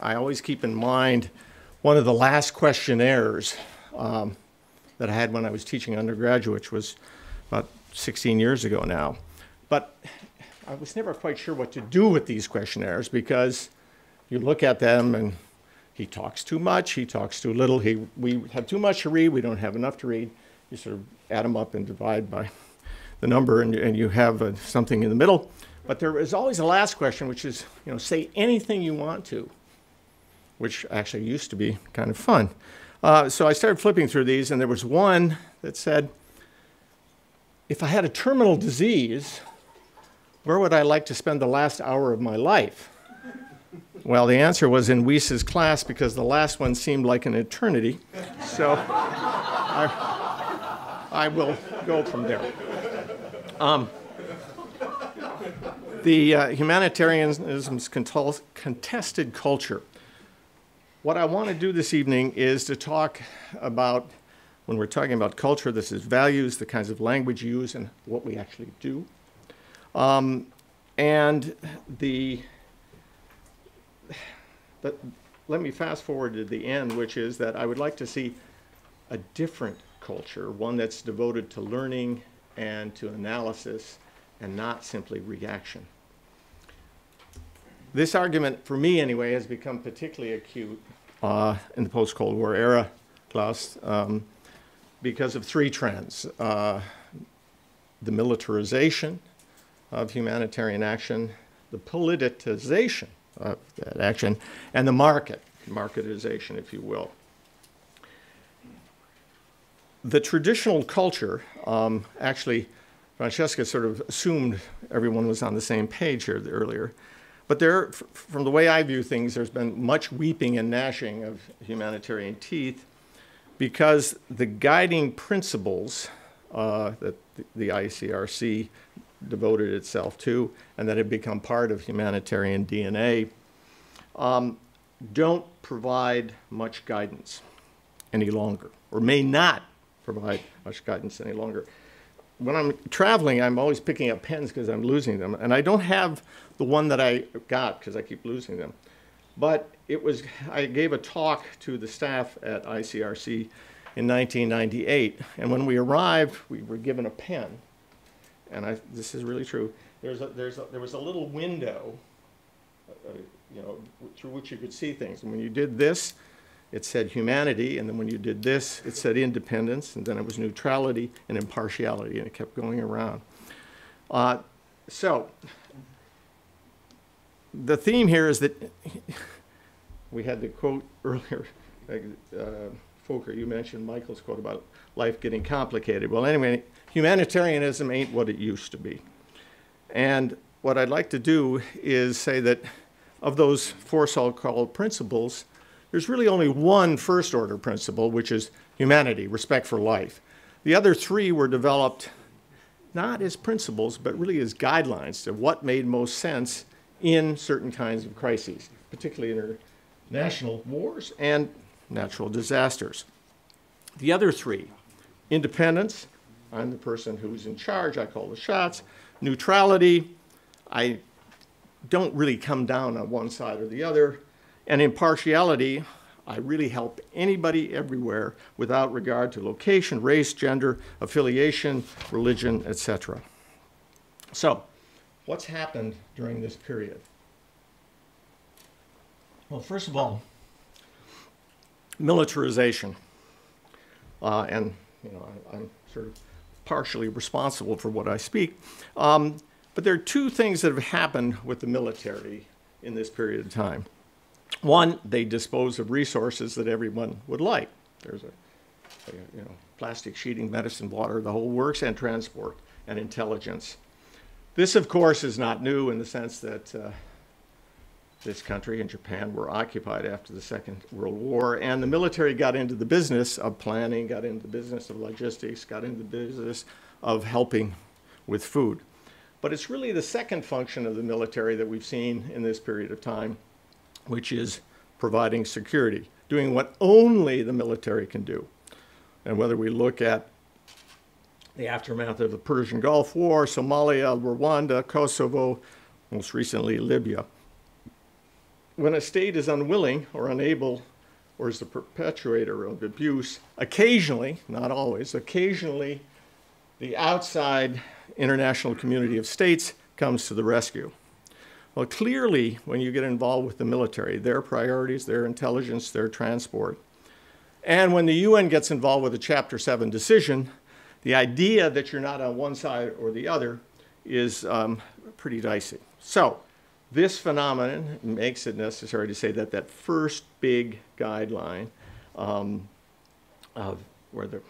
I always keep in mind one of the last questionnaires that I had when I was teaching undergraduates, was about 16 years ago now. But I was never quite sure what to do with these questionnaires, because you look at them and he talks too much, he talks too little, we have too much to read, we don't have enough to read. You sort of add them up and divide by the number, and you have something in the middle. But there is always a last question, which is, you know, say anything you want to, which actually used to be kind of fun. So I started flipping through these, and there was one that said, if I had a terminal disease, where would I like to spend the last hour of my life? Well, the answer was in Weiss's class, because the last one seemed like an eternity. So I will go from there. The humanitarianism's contested culture. What I want to do this evening is to talk about, when we're talking about culture, this is values, the kinds of language you use, and what we actually do. And let me fast forward to the end, which is that I would like to see a different culture, one that's devoted to learning and to analysis and not simply reaction. This argument, for me anyway, has become particularly acute in the post-Cold War era, Klaus, because of three trends. The militarization of humanitarian action, the politicization of that action, and the marketization, if you will. The traditional culture, actually, Francesca sort of assumed everyone was on the same page here earlier. But there, from the way I view things, there's been much weeping and gnashing of humanitarian teeth, because the guiding principles that the ICRC devoted itself to, and that had become part of humanitarian DNA, don't provide much guidance any longer, or may not provide much guidance any longer. When I'm traveling, I'm always picking up pens because I'm losing them. And I don't have the one that I got because I keep losing them. But it was, I gave a talk to the staff at ICRC in 1998. And when we arrived, we were given a pen. And this is really true. There was a little window, you know, through which you could see things. And when you did this, it said humanity, and then when you did this, it said independence, and then it was neutrality and impartiality, and it kept going around. So the theme here is that we had the quote earlier, Fokker, you mentioned Michael's quote about life getting complicated. Well, anyway, humanitarianism ain't what it used to be. And what I'd like to do is say that of those four so-called principles, there's really only one first-order principle, which is humanity, respect for life. The other three were developed not as principles, but really as guidelines to what made most sense in certain kinds of crises, particularly international wars and natural disasters. The other three, independence, I'm the person who's in charge, I call the shots; neutrality, I don't really come down on one side or the other; and impartiality, I really help anybody everywhere without regard to location, race, gender, affiliation, religion, etc. So, what's happened during this period? Well, first of all, militarization. And, you know, I'm sort of partially responsible for what I speak. But there are two things that have happened with the military in this period of time. One, they dispose of resources that everyone would like. There's a you know, plastic sheeting, medicine, water, the whole works, and transport and intelligence. This, of course, is not new in the sense that this country and Japan were occupied after the Second World War, and the military got into the business of planning, got into the business of logistics, got into the business of helping with food. But it's really the second function of the military that we've seen in this period of time, which is providing security, doing what only the military can do. And whether we look at the aftermath of the Persian Gulf War, Somalia, Rwanda, Kosovo, most recently Libya, when a state is unwilling or unable or is the perpetuator of abuse, occasionally, not always, occasionally the outside international community of states comes to the rescue. Well, clearly, when you get involved with the military, their priorities, their intelligence, their transport, and when the UN gets involved with a Chapter 7 decision, the idea that you're not on one side or the other is pretty dicey. So this phenomenon makes it necessary to say that that first big guideline of whether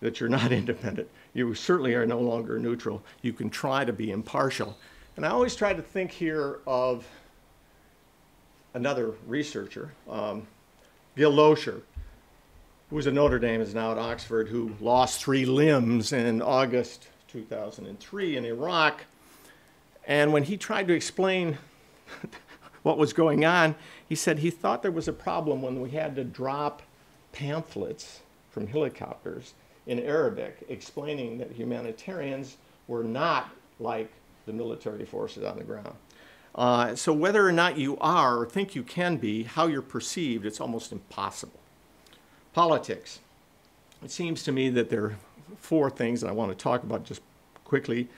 that you're not independent, you certainly are no longer neutral. You can try to be impartial. And I always try to think here of another researcher, Gil Loescher, who was at Notre Dame, is now at Oxford, who lost 3 limbs in August 2003 in Iraq. And when he tried to explain what was going on, he said he thought there was a problem when we had to drop pamphlets from helicopters in Arabic explaining that humanitarians were not like the military forces on the ground. So whether or not you are or think you can be, how you're perceived, it's almost impossible. Politics. It seems to me that there are 4 things that I want to talk about just quickly.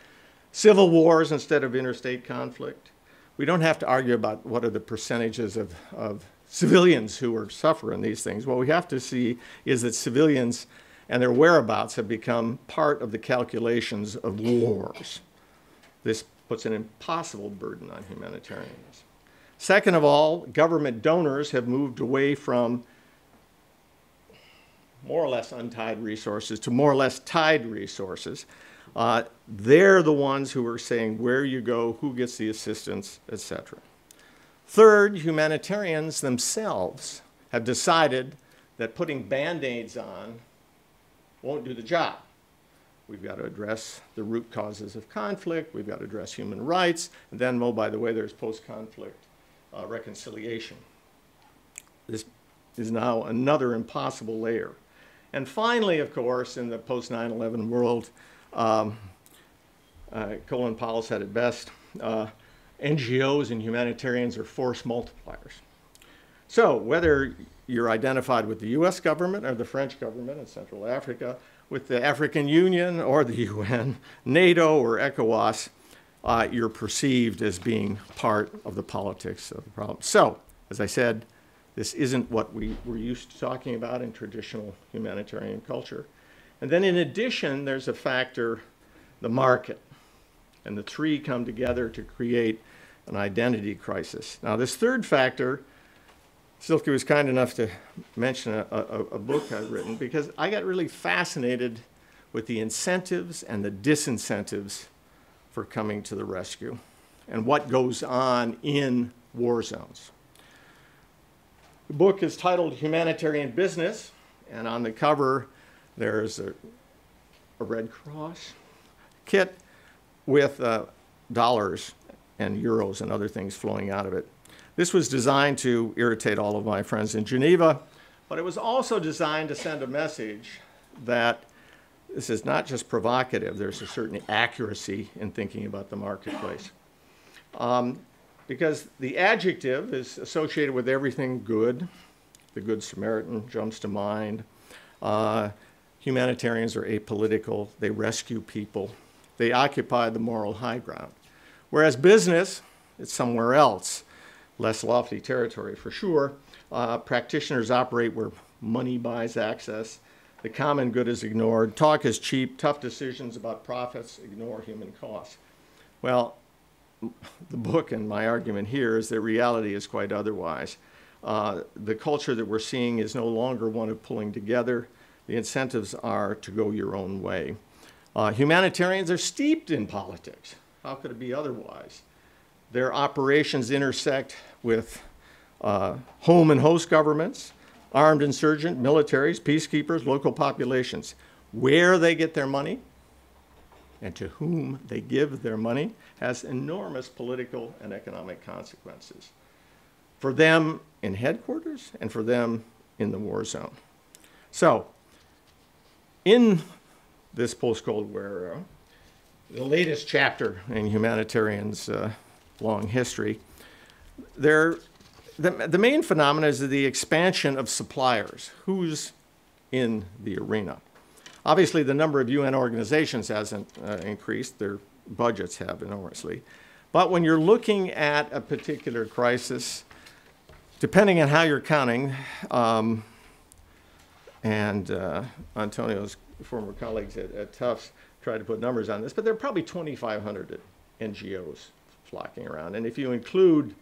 Civil wars instead of interstate conflict. We don't have to argue about what are the percentages of civilians who are suffering these things. What we have to see is that civilians and their whereabouts have become part of the calculations of wars. This puts an impossible burden on humanitarians. Second of all, government donors have moved away from more or less untied resources to more or less tied resources. They're the ones who are saying where you go, who gets the assistance, etc. Third, humanitarians themselves have decided that putting Band-Aids on won't do the job. We've got to address the root causes of conflict. We've got to address human rights. And then, oh, by the way, there's post-conflict reconciliation. This is now another impossible layer. And finally, of course, in the post-9/11 world, Colin Powell said it best, NGOs and humanitarians are force multipliers. So whether you're identified with the US government or the French government in Central Africa, with the African Union or the UN, NATO or ECOWAS, you're perceived as being part of the politics of the problem. So, as I said, this isn't what we were used to talking about in traditional humanitarian culture. And then in addition, there's a factor, the market. And the 3 come together to create an identity crisis. Now this third factor, Silke was kind enough to mention a book I've written, because I got really fascinated with the incentives and the disincentives for coming to the rescue and what goes on in war zones. The book is titled Humanitarian Business, and on the cover, there's a Red Cross kit with dollars and euros and other things flowing out of it. This was designed to irritate all of my friends in Geneva, but it was also designed to send a message that this is not just provocative. There's a certain accuracy in thinking about the marketplace. Because the adjective is associated with everything good. The Good Samaritan jumps to mind. Humanitarians are apolitical, they rescue people, they occupy the moral high ground. Whereas business, it's somewhere else, less lofty territory for sure. Practitioners operate where money buys access, the common good is ignored, talk is cheap, tough decisions about profits ignore human costs. Well, the book and my argument here is that reality is quite otherwise. The culture that we're seeing is no longer one of pulling together. The incentives are to go your own way. Humanitarians are steeped in politics. How could it be otherwise? Their operations intersect with home and host governments, armed insurgent, militaries, peacekeepers, local populations. Where they get their money and to whom they give their money has enormous political and economic consequences. For them in headquarters and for them in the war zone. So, in this post-Cold War era, the latest chapter in humanitarians' long history, The main phenomena is the expansion of suppliers. Who's in the arena? Obviously, the number of UN organizations hasn't increased. Their budgets have enormously. But when you're looking at a particular crisis, depending on how you're counting, and Antonio's former colleagues at Tufts tried to put numbers on this, but there are probably 2,500 NGOs flocking around. And if you include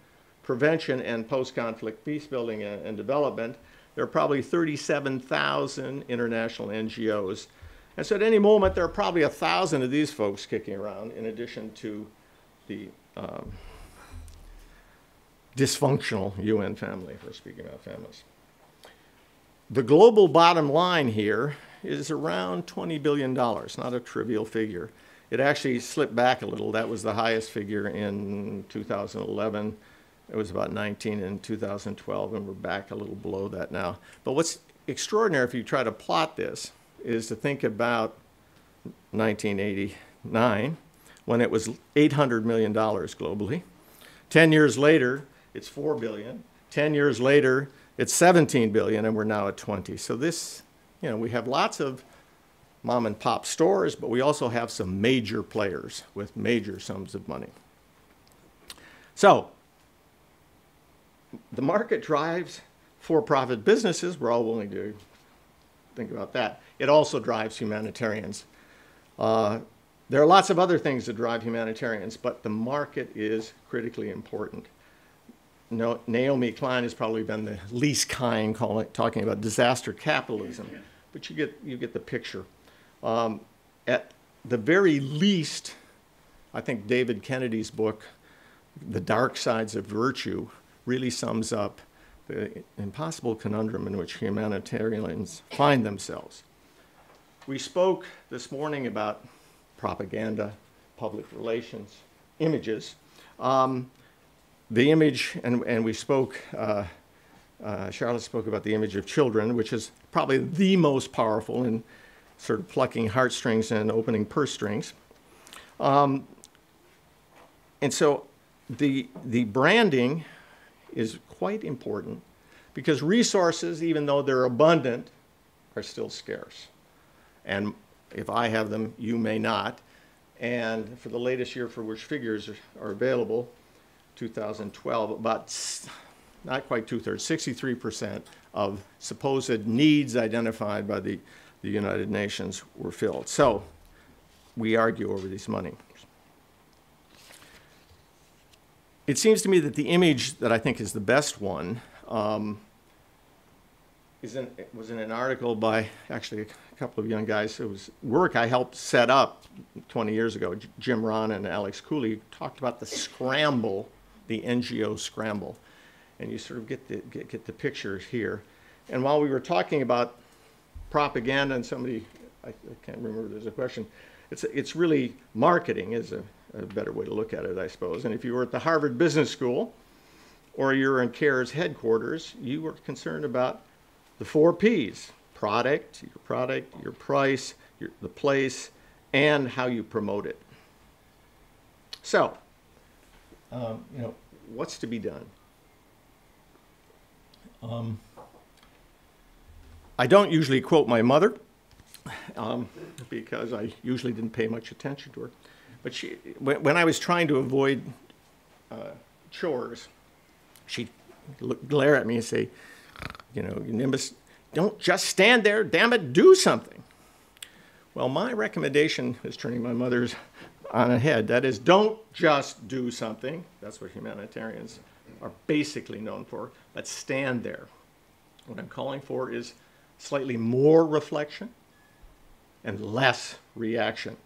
prevention and post-conflict peace building and development, there are probably 37,000 international NGOs. And so at any moment, there are probably 1,000 of these folks kicking around, in addition to the dysfunctional UN family, if we're speaking about families. The global bottom line here is around $20 billion, not a trivial figure. It actually slipped back a little. That was the highest figure in 2011. It was about 19 in 2012, and we're back a little below that now. But what's extraordinary, if you try to plot this, is to think about 1989, when it was $800 million globally. 10 years later, it's $4 billion. 10 years later, it's $17 billion, and we're now at 20. So this, you know, we have lots of mom and pop stores, but we also have some major players with major sums of money. So the market drives for-profit businesses. We're all willing to think about that. It also drives humanitarians. There are lots of other things that drive humanitarians, but the market is critically important. No, Naomi Klein has probably been the least kind, talking about disaster capitalism, but you get the picture. At the very least, I think David Kennedy's book, The Dark Sides of Virtue, really sums up the impossible conundrum in which humanitarians find themselves. We spoke this morning about propaganda, public relations, images. The image, and we spoke, Charlotte spoke about the image of children, which is probably the most powerful in sort of plucking heartstrings and opening purse strings. And so the branding is quite important, because resources, even though they're abundant, are still scarce. And if I have them, you may not. And for the latest year for which figures are available, 2012, about not quite two-thirds, 63% of supposed needs identified by the United Nations were filled. So we argue over these money. It seems to me that the image that I think is the best one was in an article by actually a couple of young guys whose work I helped set up 20 years ago. Jim Ron and Alex Cooley talked about the scramble, the NGO scramble. And you sort of get the pictures here. And while we were talking about propaganda, and somebody, I can't remember, there's a question, it's really marketing is a better way to look at it, I suppose. And if you were at the Harvard Business School or you're in CARES headquarters, you were concerned about the 4 Ps: product, your price, the place, and how you promote it. So, you know, what's to be done? I don't usually quote my mother because I usually didn't pay much attention to her. But she, when I was trying to avoid chores, she'd glare at me and say, you know, Nimbus, don't just stand there, damn it, do something. Well, my recommendation is turning my mother's on a head. That is, don't just do something. That's what humanitarians are basically known for, but stand there. What I'm calling for is slightly more reflection and less reaction.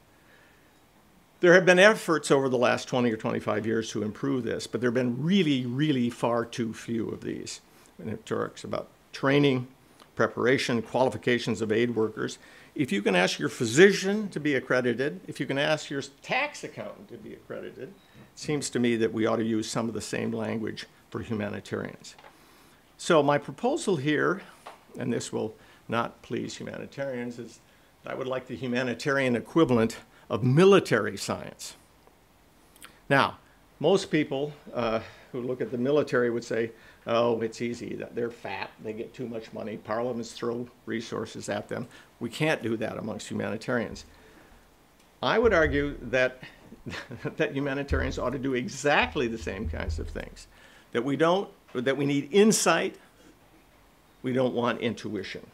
There have been efforts over the last 20 or 25 years to improve this, but there have been really, really far too few of these. And it talks about training, preparation, qualifications of aid workers. If you can ask your physician to be accredited, if you can ask your tax accountant to be accredited, it seems to me that we ought to use some of the same language for humanitarians. So my proposal here, and this will not please humanitarians, is that I would like the humanitarian equivalent of military science. Now, most people who look at the military would say, oh, it's easy, they're fat, they get too much money, parliaments throw resources at them. We can't do that amongst humanitarians. I would argue that, humanitarians ought to do exactly the same kinds of things, that we don't, that we need insight, we don't want intuition,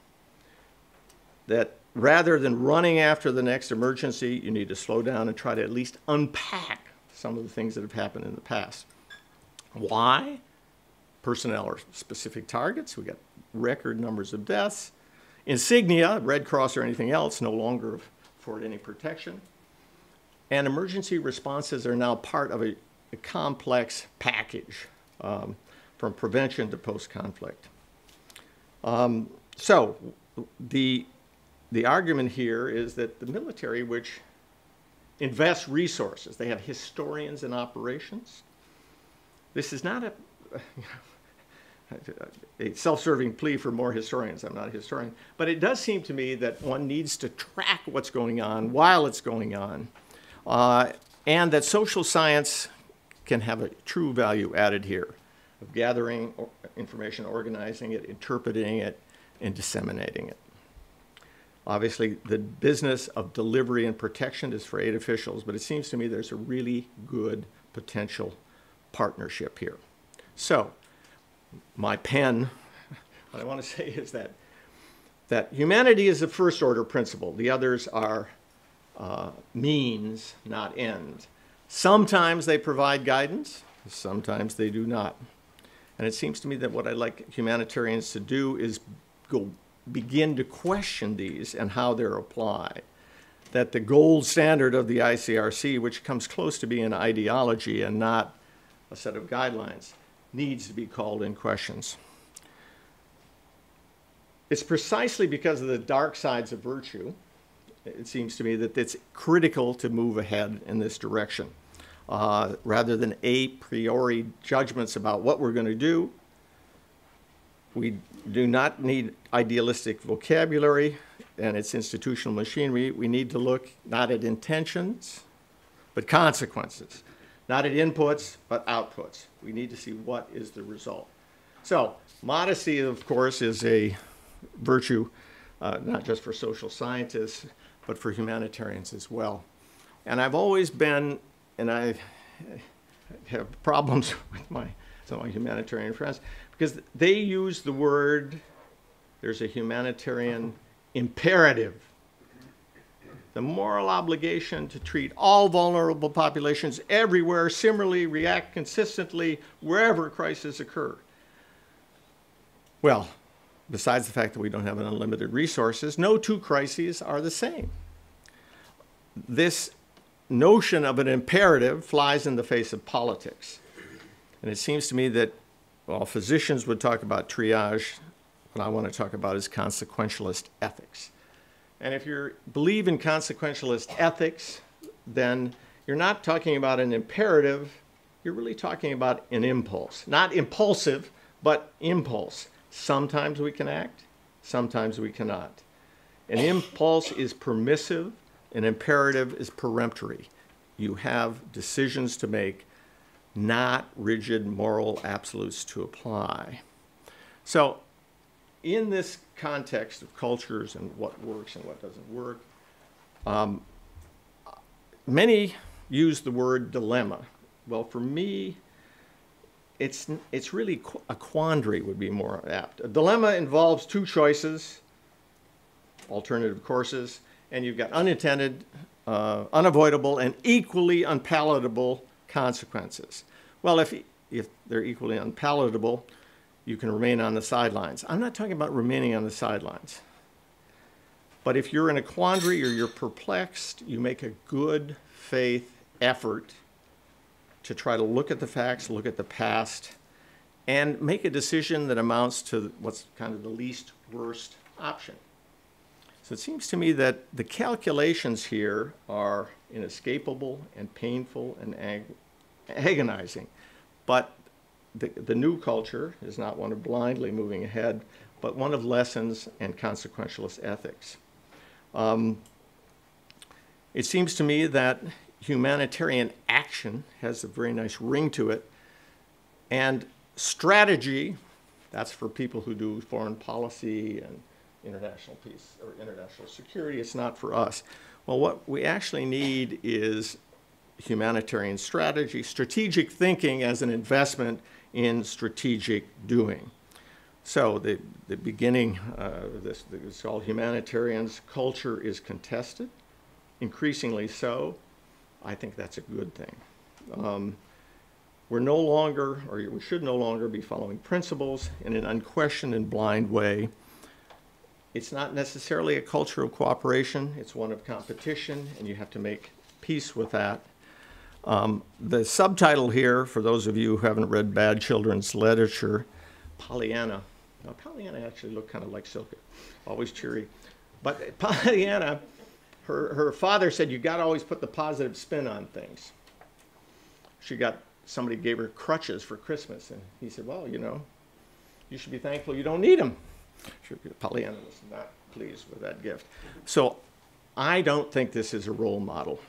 that rather than running after the next emergency, you need to slow down and try to at least unpack some of the things that have happened in the past. Why? Personnel are specific targets. We got record numbers of deaths. Insignia, Red Cross or anything else, no longer afford any protection. And emergency responses are now part of a complex package, from prevention to post-conflict. So the argument here is that the military, which invests resources, they have historians in operations. This is not a self-serving plea for more historians. I'm not a historian. But it does seem to me that one needs to track what's going on while it's going on, and that social science can have a true value added here of gathering information, organizing it, interpreting it, and disseminating it. Obviously, the business of delivery and protection is for aid officials, but it seems to me there's a really good potential partnership here. So, my pen, what I want to say is that, humanity is the first order principle. The others are means, not ends. Sometimes they provide guidance, sometimes they do not. And it seems to me that what I'd like humanitarians to do is begin to question these and how they're applied. That the gold standard of the ICRC, which comes close to being an ideology and not a set of guidelines, needs to be called in questions. It's precisely because of the dark sides of virtue, it seems to me, that it's critical to move ahead in this direction. Rather than a priori judgments about what we're going to do, we do not need idealistic vocabulary and its institutional machinery. We need to look not at intentions, but consequences. Not at inputs, but outputs. We need to see what is the result. So modesty, of course, is a virtue, not just for social scientists, but for humanitarians as well. And I've always been, and I have problems with some of my humanitarian friends, because they use the word, there's a humanitarian imperative. The moral obligation to treat all vulnerable populations everywhere, similarly react consistently wherever crises occur. Well, besides the fact that we don't have unlimited resources, no two crises are the same. This notion of an imperative flies in the face of politics. And it seems to me that while physicians would talk about triage, what I want to talk about is consequentialist ethics. And if you believe in consequentialist ethics, then you're not talking about an imperative, you're really talking about an impulse. Not impulsive, but impulse. Sometimes we can act, sometimes we cannot. An impulse is permissive, an imperative is peremptory. You have decisions to make, not rigid moral absolutes to apply. So, in this context of cultures and what works and what doesn't work, many use the word dilemma. Well, for me, it's really a quandary would be more apt. A dilemma involves two choices, alternative courses, and you've got unintended, unavoidable, and equally unpalatable consequences. Well, if they're equally unpalatable, you can remain on the sidelines. I'm not talking about remaining on the sidelines. But if you're in a quandary or you're perplexed, you make a good faith effort to try to look at the facts, look at the past, and make a decision that amounts to what's kind of the least worst option. So it seems to me that the calculations here are inescapable and painful and agonizing, but the new culture is not one of blindly moving ahead, but one of lessons and consequentialist ethics. It seems to me that humanitarian action has a very nice ring to it, and strategy, that's for people who do foreign policy and international peace or international security. It's not for us. Well, what we actually need is humanitarian strategy, strategic thinking as an investment in strategic doing. So the beginning of this is called Humanitarian's Culture is Contested, increasingly so. I think that's a good thing. We're no longer, or we should no longer be following principles in an unquestioned and blind way. It's not necessarily a culture of cooperation. It's one of competition, and you have to make peace with that. The subtitle here, for those of you who haven't read bad children's literature, Pollyanna. Now, Pollyanna actually looked kind of like Silke, always cheery. But Pollyanna, her father said, you got to always put the positive spin on things. She got, somebody gave her crutches for Christmas, and he said, well, you know, you should be thankful you don't need them. Pollyanna was not pleased with that gift. So I don't think this is a role model.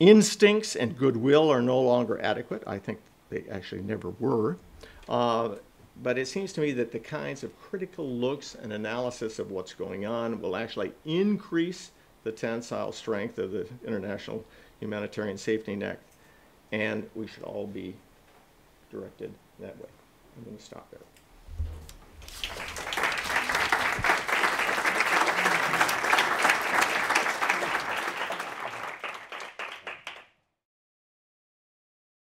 Instincts and goodwill are no longer adequate. I think they actually never were. But it seems to me that the kinds of critical looks and analysis of what's going on will actually increase the tensile strength of the International Humanitarian Safety Net, and we should all be directed that way. I'm going to stop there.